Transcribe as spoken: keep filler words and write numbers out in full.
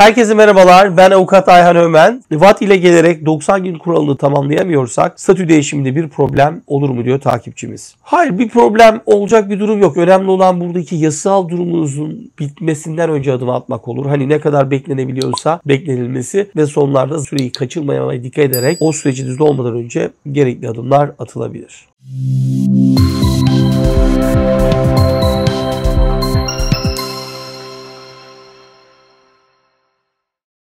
Herkese merhabalar, ben Avukat Ayhan Ögmen. V A T ile gelerek doksan gün kuralını tamamlayamıyorsak statü değişiminde bir problem olur mu diyor takipçimiz. Hayır, bir problem olacak bir durum yok. Önemli olan buradaki yasal durumunuzun bitmesinden önce adım atmak olur. Hani ne kadar beklenebiliyorsa beklenilmesi ve sonlarda süreyi kaçırmamaya dikkat ederek o süreci düzde olmadan önce gerekli adımlar atılabilir.